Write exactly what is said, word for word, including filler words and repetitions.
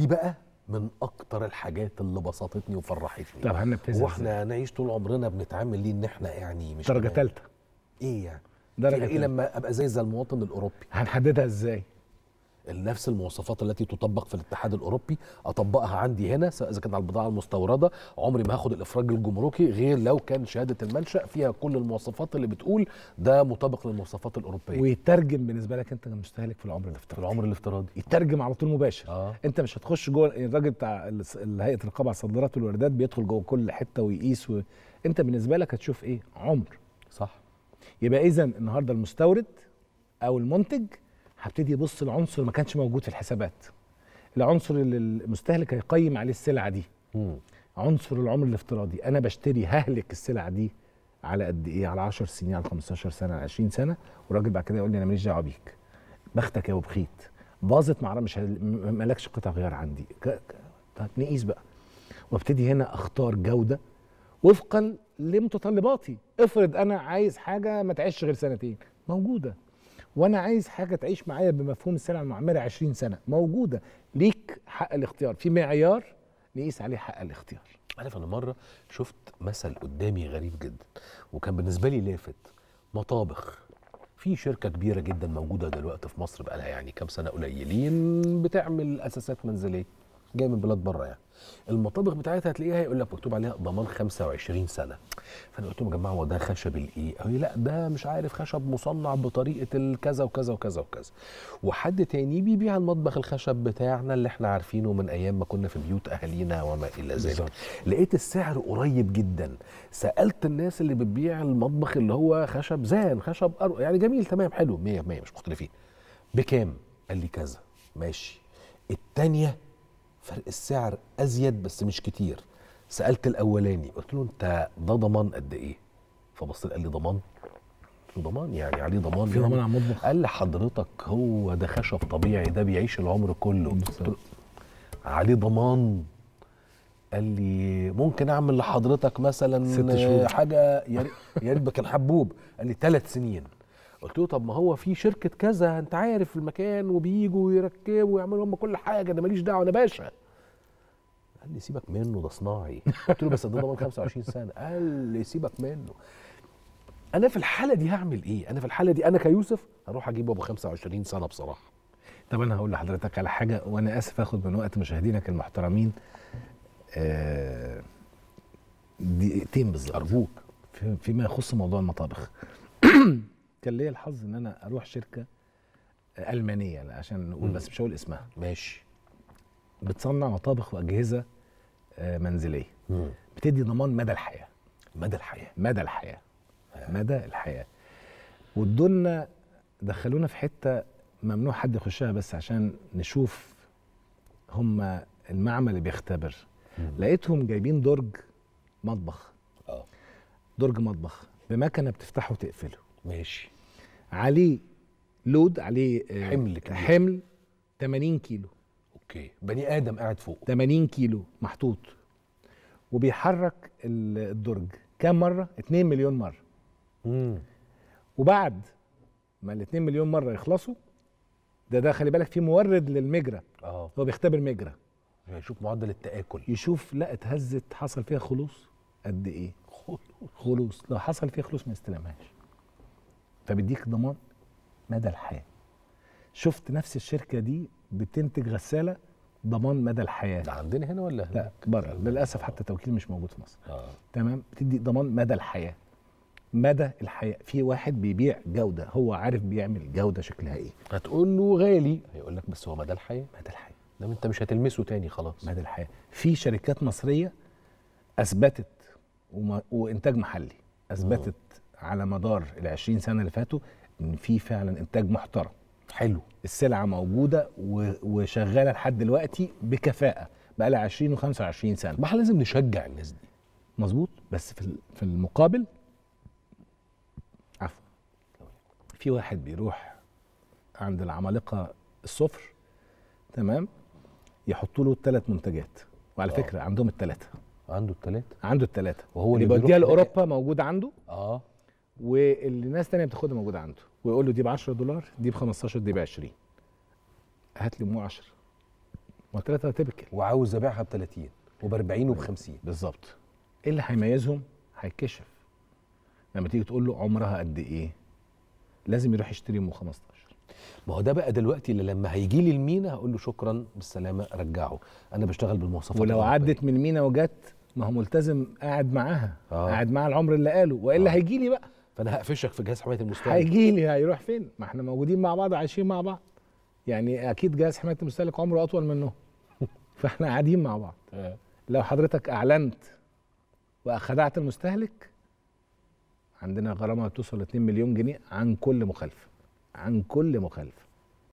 دي بقى من اكتر الحاجات اللي بسطتني وفرحتني. طب هننفذها واحنا هنعيش طول عمرنا بنتعامل ليه ان احنا يعني مش درجه ثالثه؟ ايه يعني؟ درجه ايه لما ابقى زي زي المواطن الاوروبي؟ هنحددها ازاي؟ نفس المواصفات التي تطبق في الاتحاد الاوروبي اطبقها عندي هنا، سواء اذا كانت على البضاعه المستورده، عمري ما هاخد الافراج الجمركي غير لو كان شهاده المنشا فيها كل المواصفات اللي بتقول ده مطابق للمواصفات الاوروبيه. ويترجم بالنسبه لك انت كمستهلك في العمر الافتراضي. العمر الافتراضي يترجم على طول مباشر. آه. انت مش هتخش جوه الراجل بتاع هيئه الرقابه على الصادرات والواردات بيدخل جوه كل حته ويقيس و... انت بالنسبه لك هتشوف ايه؟ عمر. صح. يبقى اذا النهارده المستورد او المنتج هبتدي يبص العنصر اللي ما كانش موجود في الحسابات. العنصر اللي المستهلك هيقيم عليه السلعه دي. مم. عنصر العمر الافتراضي، انا بشتري ههلك السلعه دي على قد ايه؟ على عشر سنين، على خمستاشر سنه، على عشرين سنه، والراجل بعد كده يقول لي انا ماليش دعوه بيك. بختك يا ابو بخيت، باظت معرفش مش هل... مالكش قطع غيار عندي. طب نقيس بقى. وابتدي هنا اختار جوده وفقا لمتطلباتي. افرض انا عايز حاجه ما تعيش غير سنتين، موجوده. وانا عايز حاجه تعيش معايا بمفهوم السلعه المعمره عشرين سنه، موجوده. ليك حق الاختيار في معيار نقيس عليه حق الاختيار. عارف انا مره شفت مثل قدامي غريب جدا وكان بالنسبه لي لافت. مطابخ، في شركه كبيره جدا موجوده دلوقتي في مصر بقى لها يعني كام سنه قليلين، بتعمل اساسات منزليه جايه من بلاد بره يعني. المطابخ بتاعتها هتلاقيها هيقول لك مكتوب عليها ضمان خمسة وعشرين سنه. فانا قلت لهم يا جماعه هو ده خشب الايه؟ قالوا لي لا ده مش عارف خشب مصنع بطريقه الكذا وكذا وكذا وكذا. وحد تاني بيبيع المطبخ الخشب بتاعنا اللي احنا عارفينه من ايام ما كنا في بيوت اهالينا وما الى ذلك. لقيت السعر قريب جدا. سالت الناس اللي بتبيع المطبخ اللي هو خشب زان، خشب أرو... يعني جميل تمام حلو مية بالمية مش مختلفين. بكام؟ قال لي كذا. ماشي. الثانيه فرق السعر ازيد بس مش كتير. سالت الاولاني قلت له انت ده ضمان قد ايه؟ فبص لي قال لي ضمان؟ قلت له ضمان يعني عليه ضمان؟ في ضمان على المطبخ؟ قال لي حضرتك هو ده خشب طبيعي ده بيعيش العمر كله. قلت له عليه ضمان؟ قال لي ممكن اعمل لحضرتك مثلا ست شهور حاجه يا ريت كان حبوب. قال لي ثلاث سنين. قلت له طب ما هو في شركه كذا انت عارف المكان وبييجوا ويركبوا ويعملوا هم كل حاجه، انا ماليش دعوه انا باشا. قال لي سيبك منه ده صناعي. قلت له بس ده ضمان خمسة وعشرين سنه. قال لي سيبك منه. انا في الحاله دي هعمل ايه؟ انا في الحاله دي انا كيوسف هروح اجيبه ابو خمسة وعشرين سنه بصراحه. طب انا هقول لحضرتك على حاجه وانا اسف اخد من وقت مشاهدينك المحترمين. آه دقيقتين بالظبط ارجوك فيما يخص موضوع المطابخ. كان ليا الحظ ان انا اروح شركه المانيه عشان نقول بس مش هقول اسمها. ماشي. بتصنع مطابخ واجهزه منزليه. مم. بتدي ضمان مدى الحياه. مدى الحياه. مدى الحياه. آه. مدى الحياه. ودولنا دخلونا في حته ممنوع حد يخشها بس عشان نشوف هم المعمل اللي بيختبر. مم. لقيتهم جايبين درج مطبخ. اه. درج مطبخ بمكنه بتفتحه وتقفله. ماشي. عليه لود، عليه حمل كبير. حمل تمانين كيلو. اوكي. بني ادم قاعد فوق. تمانين كيلو محطوط وبيحرك الدرج كام مره؟ اتنين مليون مره. امم وبعد ما ال اتنين مليون مره يخلصوا ده ده خلي بالك في مورد للمجرى. اه هو بيختبر مجرى يشوف معدل التآكل، يشوف لا اتهزت حصل فيها خلوص قد ايه؟ خلوص خلوص لو حصل فيها خلوص ما يستلمهاش. فبيديك ضمان مدى الحياه. شفت نفس الشركه دي بتنتج غساله ضمان مدى الحياه. ده عندنا هنا ولا هناك؟ لا بره للاسف حتى توكيل مش موجود في مصر. آه. تمام. بتدي ضمان مدى الحياه. مدى الحياه. في واحد بيبيع جوده، هو عارف بيعمل جوده شكلها ايه. هتقول له غالي هيقول لك بس هو مدى الحياه. مدى الحياه. ده انت مش هتلمسه تاني خلاص. مدى الحياه. في شركات مصريه اثبتت وما... وانتاج محلي اثبتت. مم. على مدار ال عشرين سنه اللي فاتوا ان في فعلا انتاج محترم. حلو. السلعه موجوده وشغاله لحد دلوقتي بكفاءه بقى لها عشرين وخمسة وعشرين سنه. ما احنا لازم نشجع الناس دي. مظبوط. بس في في المقابل عفوا في واحد بيروح عند العمالقه الصفر. تمام. يحطوا له الثلاث منتجات وعلى أوه. فكره عندهم الثلاثه. عنده الثلاثه. عنده الثلاثه وهو اللي بيوديها لاوروبا موجود عنده. اه. واللي ناس ثانيه بتاخدها موجوده عنده ويقول له دي ب عشرة دولار، دي ب خمستاشر، دي ب عشرين. هات لي مو عشرة. ما ثلاثه تيبيكال وعاوز ابيعها ب ثلاثين وب أربعين وب خمسين بالظبط. ايه اللي هيميزهم؟ هيتكشف لما تيجي تقول له عمرها قد ايه؟ لازم يروح يشتري يوم خمستاشر. ما هو ده بقى دلوقتي اللي لما هيجي لي المينا هقول له شكرا بالسلامه رجعه، انا بشتغل بالمواصفات. ولو عدت من المينا وجت ما هو ملتزم قاعد معاها، آه. قاعد مع العمر اللي قاله، والا آه. هيجي لي بقى، فانا هقفشك في جهاز حمايه المستهلك. هيجي لي هيروح فين؟ ما احنا موجودين مع بعض عايشين مع بعض. يعني اكيد جهاز حمايه المستهلك عمره اطول منه. فاحنا قاعدين مع بعض. آه. لو حضرتك اعلنت واخدعت المستهلك عندنا غرامه بتوصل ل مليونين جنيه عن كل مخالفه. عن كل مخالفه.